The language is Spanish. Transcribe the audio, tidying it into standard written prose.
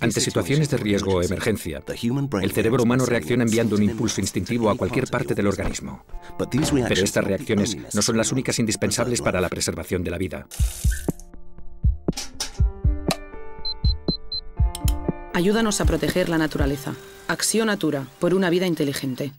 Ante situaciones de riesgo o emergencia, el cerebro humano reacciona enviando un impulso instintivo a cualquier parte del organismo. Pero estas reacciones no son las únicas indispensables para la preservación de la vida. Ayúdanos a proteger la naturaleza. AccioNatura, por una vida inteligente.